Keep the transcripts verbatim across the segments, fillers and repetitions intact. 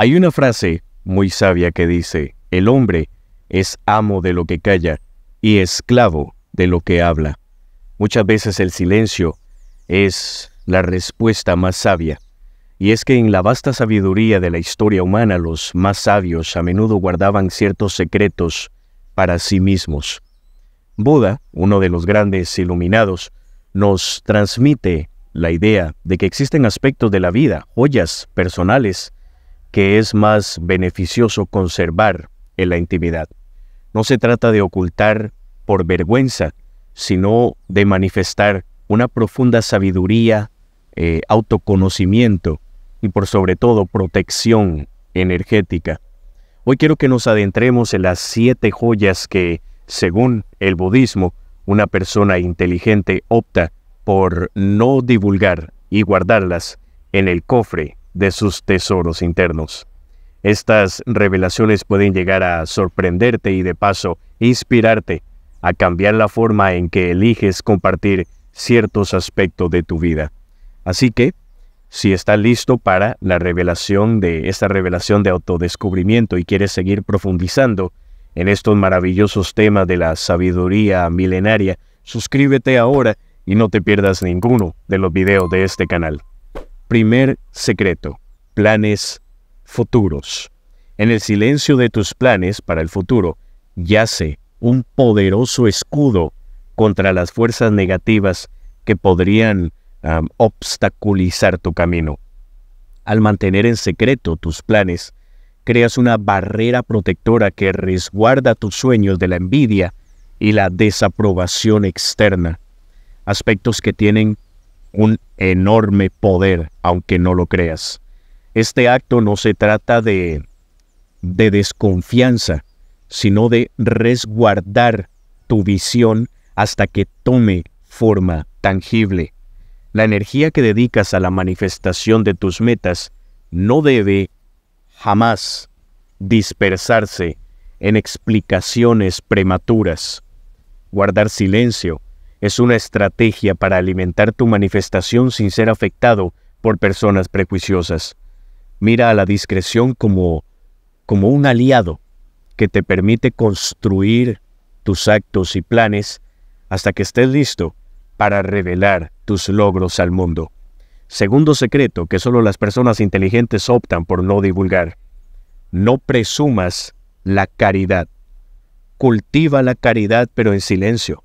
Hay una frase muy sabia que dice, el hombre es amo de lo que calla y esclavo de lo que habla. Muchas veces el silencio es la respuesta más sabia. Y es que en la vasta sabiduría de la historia humana, los más sabios a menudo guardaban ciertos secretos para sí mismos. Buda, uno de los grandes iluminados, nos transmite la idea de que existen aspectos de la vida, joyas personales, que es más beneficioso conservar en la intimidad. No se trata de ocultar por vergüenza, sino de manifestar una profunda sabiduría, eh, autoconocimiento, y por sobre todo protección energética. Hoy quiero que nos adentremos en las siete joyas que, según el budismo, una persona inteligente opta por no divulgar y guardarlas en el cofre de sus tesoros internos. Estas revelaciones pueden llegar a sorprenderte y de paso inspirarte a cambiar la forma en que eliges compartir ciertos aspectos de tu vida. Así que, si estás listo para la revelación de esta revelación de autodescubrimiento y quieres seguir profundizando en estos maravillosos temas de la sabiduría milenaria, suscríbete ahora y no te pierdas ninguno de los videos de este canal. Primer secreto: planes futuros. En el silencio de tus planes para el futuro yace un poderoso escudo contra las fuerzas negativas que podrían Um, obstaculizar tu camino. Al mantener en secreto tus planes, creas una barrera protectora que resguarda tus sueños de la envidia y la desaprobación externa, aspectos que tienen un enorme poder, aunque no lo creas. Este acto no se trata de, de desconfianza, sino de resguardar tu visión hasta que tome forma tangible. La energía que dedicas a la manifestación de tus metas no debe jamás dispersarse en explicaciones prematuras. Guardar silencio es una estrategia para alimentar tu manifestación sin ser afectado por personas prejuiciosas. Mira a la discreción como, como un aliado que te permite construir tus actos y planes hasta que estés listo para revelar tus logros al mundo. Segundo secreto que solo las personas inteligentes optan por no divulgar: no presumas la caridad. Cultiva la caridad, pero en silencio,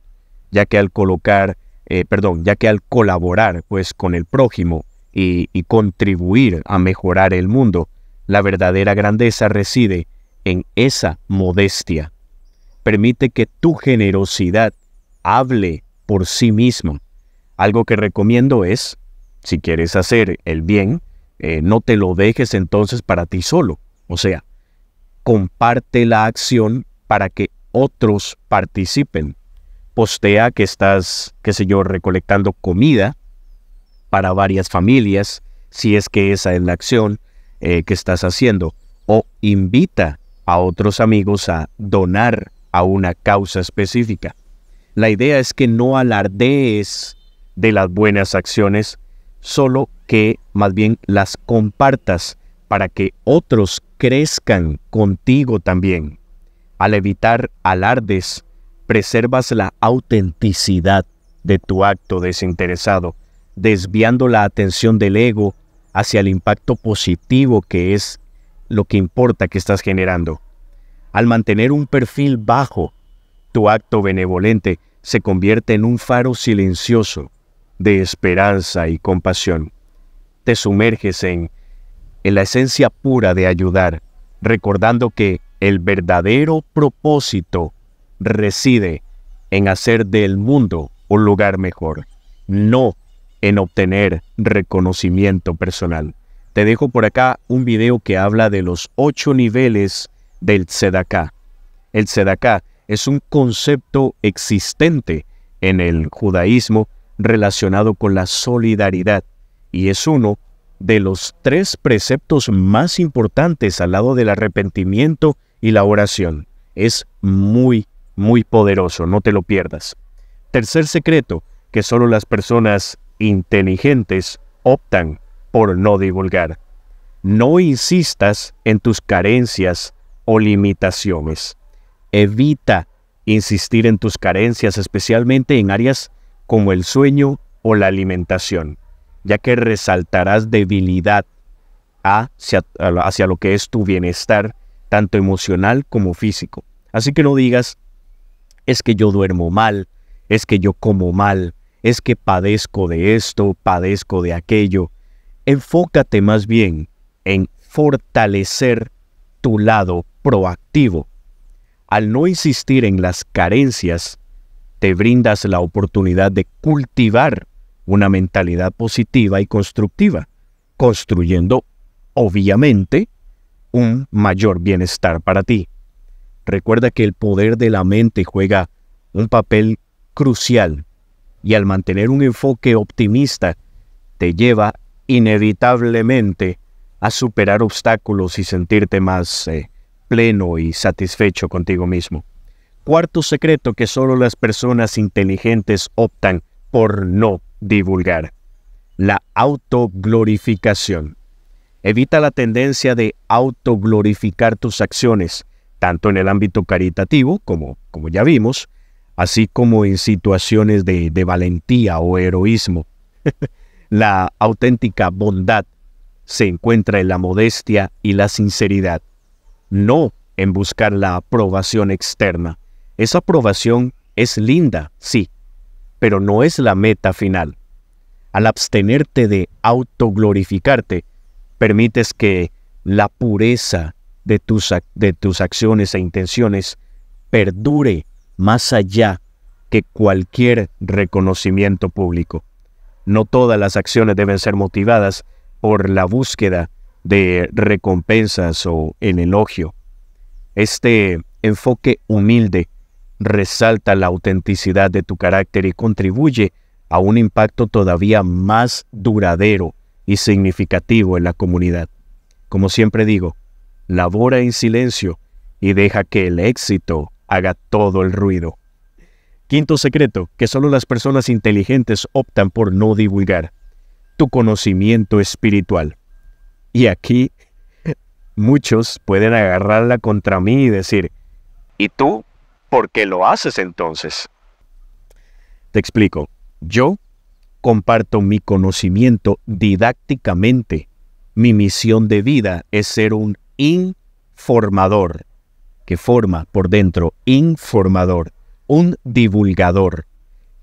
ya que al colocar, eh, perdón, ya que al colaborar pues con el prójimo y, y contribuir a mejorar el mundo, la verdadera grandeza reside en esa modestia. Permite que tu generosidad hable por sí mismo. Algo que recomiendo es, si quieres hacer el bien, eh, no te lo dejes entonces para ti solo. O sea, comparte la acción para que otros participen. Postea que estás, qué sé yo, recolectando comida para varias familias, si es que esa es la acción eh, que estás haciendo. O invita a otros amigos a donar a una causa específica. La idea es que no alardees de las buenas acciones, solo que más bien las compartas para que otros crezcan contigo también. Al evitar alardes, preservas la autenticidad de tu acto desinteresado, desviando la atención del ego hacia el impacto positivo que es lo que importa que estás generando. Al mantener un perfil bajo, tu acto benevolente se convierte en un faro silencioso de esperanza y compasión. Te sumerges en, en la esencia pura de ayudar, recordando que el verdadero propósito reside en hacer del mundo un lugar mejor, no en obtener reconocimiento personal. Te dejo por acá un video que habla de los ocho niveles del tzedakah. El tzedakah es un concepto existente en el judaísmo relacionado con la solidaridad y es uno de los tres preceptos más importantes al lado del arrepentimiento y la oración. Es muy, muy poderoso, no te lo pierdas. Tercer secreto que solo las personas inteligentes optan por no divulgar: No insistas en tus carencias o limitaciones. Evita insistir en tus carencias, especialmente en áreas como el sueño o la alimentación, ya que resaltarás debilidad hacia, hacia lo que es tu bienestar, tanto emocional como físico. Así que no digas, es que yo duermo mal, es que yo como mal, es que padezco de esto, padezco de aquello. Enfócate más bien en fortalecer tu lado proactivo. Al no insistir en las carencias, te brindas la oportunidad de cultivar una mentalidad positiva y constructiva, construyendo, obviamente, un mayor bienestar para ti. Recuerda que el poder de la mente juega un papel crucial y al mantener un enfoque optimista, te lleva inevitablemente a superar obstáculos y sentirte más eh, pleno y satisfecho contigo mismo. Cuarto secreto que solo las personas inteligentes optan por no divulgar: la autoglorificación. Evita la tendencia de autoglorificar tus acciones, tanto en el ámbito caritativo, como, como ya vimos, así como en situaciones de, de valentía o heroísmo. La auténtica bondad se encuentra en la modestia y la sinceridad, no en buscar la aprobación externa. Esa aprobación es linda, sí, pero no es la meta final. Al abstenerte de autoglorificarte, permites que la pureza de tus, de tus acciones e intenciones perdure más allá que cualquier reconocimiento público. No todas las acciones deben ser motivadas por la búsqueda de recompensas o el elogio. Este enfoque humilde resalta la autenticidad de tu carácter y contribuye a un impacto todavía más duradero y significativo en la comunidad. Como siempre digo, labora en silencio y deja que el éxito haga todo el ruido. Quinto secreto que solo las personas inteligentes optan por no divulgar: tu conocimiento espiritual. Y aquí muchos pueden agarrarla contra mí y decir, ¿y tú por qué lo haces entonces? Te explico. Yo comparto mi conocimiento didácticamente. Mi misión de vida es ser un informador, que forma por dentro, informador, un divulgador.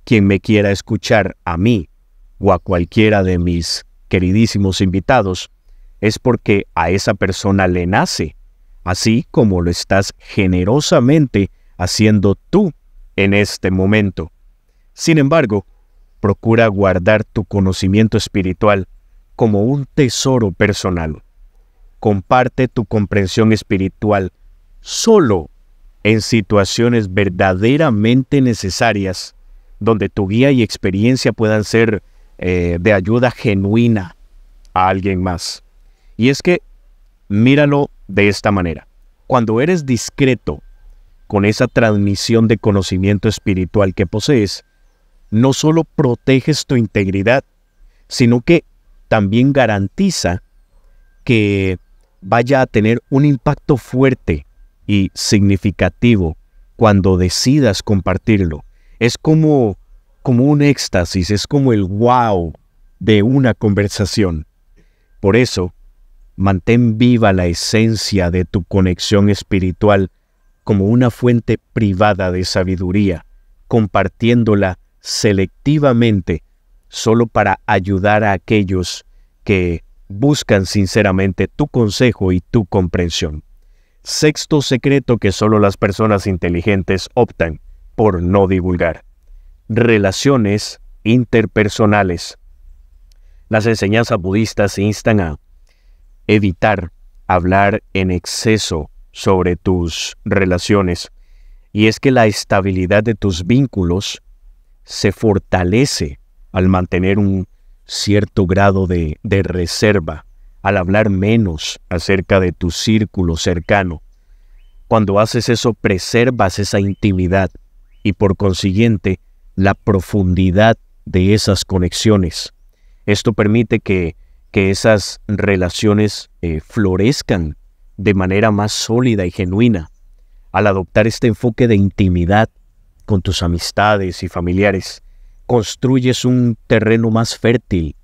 Quien me quiera escuchar a mí o a cualquiera de mis queridísimos invitados, es porque a esa persona le nace, así como lo estás generosamente haciendo tú en este momento. Sin embargo, procura guardar tu conocimiento espiritual como un tesoro personal. Comparte tu comprensión espiritual solo en situaciones verdaderamente necesarias, donde tu guía y experiencia puedan ser Eh, de ayuda genuina a alguien más. Y es que míralo de esta manera: cuando eres discreto con esa transmisión de conocimiento espiritual que posees, no solo proteges tu integridad, sino que también garantiza que vaya a tener un impacto fuerte y significativo cuando decidas compartirlo. Es como como un éxtasis, es como el wow de una conversación. Por eso, mantén viva la esencia de tu conexión espiritual como una fuente privada de sabiduría, compartiéndola selectivamente solo para ayudar a aquellos que buscan sinceramente tu consejo y tu comprensión. Sexto secreto que solo las personas inteligentes optan por no divulgar: relaciones interpersonales. Las enseñanzas budistas instan a evitar hablar en exceso sobre tus relaciones, y es que la estabilidad de tus vínculos se fortalece al mantener un cierto grado de, de reserva, al hablar menos acerca de tu círculo cercano. Cuando haces eso, preservas esa intimidad y por consiguiente la profundidad de esas conexiones. Esto permite que que esas relaciones eh, florezcan de manera más sólida y genuina al adoptar este enfoque de intimidad con tus amistades y familiares. Construyes un terreno más fértil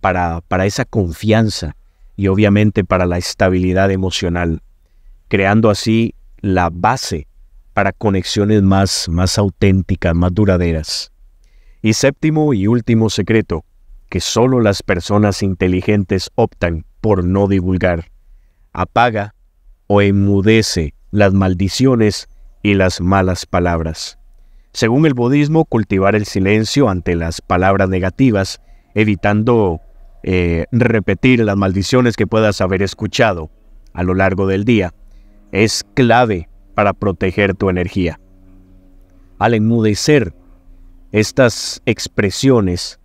para, para esa confianza y obviamente para la estabilidad emocional, creando así la base para conexiones más, más auténticas, más duraderas. Y séptimo y último secreto, que solo las personas inteligentes optan por no divulgar: apaga o enmudece las maldiciones y las malas palabras. Según el budismo, cultivar el silencio ante las palabras negativas, evitando eh, repetir las maldiciones que puedas haber escuchado a lo largo del día, es clave para proteger tu energía. Al enmudecer estas expresiones,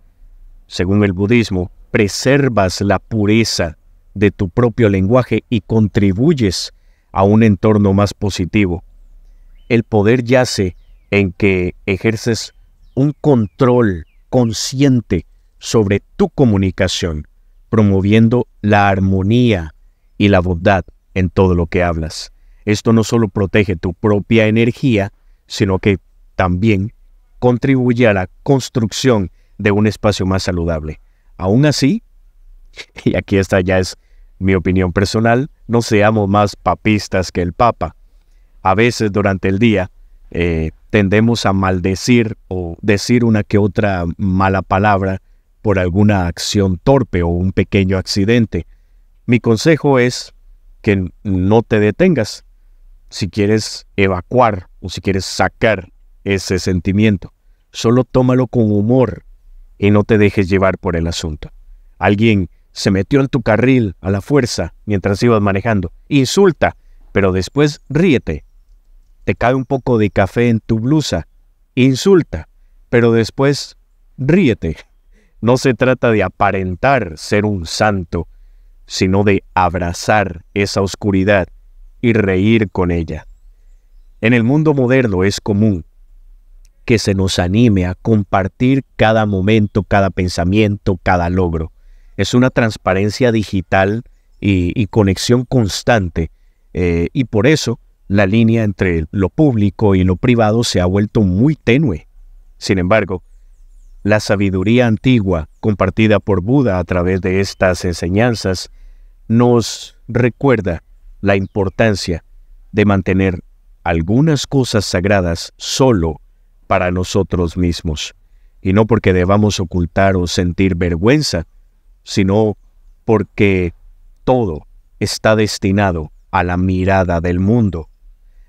según el budismo, preservas la pureza de tu propio lenguaje y contribuyes a un entorno más positivo. El poder yace en que ejerces un control consciente sobre tu comunicación, promoviendo la armonía y la bondad en todo lo que hablas. Esto no solo protege tu propia energía, sino que también contribuye a la construcción de un espacio más saludable. Aún así, y aquí esta ya es mi opinión personal, no seamos más papistas que el Papa. A veces durante el día eh, tendemos a maldecir o decir una que otra mala palabra por alguna acción torpe o un pequeño accidente. Mi consejo es que no te detengas si quieres evacuar o si quieres sacar ese sentimiento. Solo tómalo con humor y no te dejes llevar por el asunto. Alguien se metió en tu carril a la fuerza mientras ibas manejando. Insulta, pero después ríete. Te cae un poco de café en tu blusa. Insulta, pero después ríete. No se trata de aparentar ser un santo, sino de abrazar esa oscuridad y reír con ella. En el mundo moderno es común que se nos anime a compartir cada momento, cada pensamiento, cada logro. Es una transparencia digital y, y conexión constante, eh, y por eso la línea entre lo público y lo privado se ha vuelto muy tenue. Sin embargo, la sabiduría antigua compartida por Buda a través de estas enseñanzas nos recuerda la importancia de mantener algunas cosas sagradas solo para nosotros mismos, y no porque debamos ocultar o sentir vergüenza, sino porque todo está destinado a la mirada del mundo.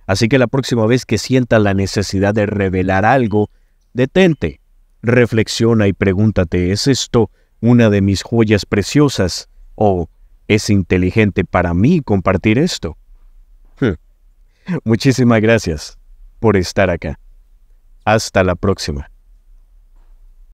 Así que la próxima vez que sientas la necesidad de revelar algo, detente. Reflexiona y pregúntate: ¿es esto una de mis joyas preciosas? ¿O es inteligente para mí compartir esto? Muchísimas gracias por estar acá. Hasta la próxima.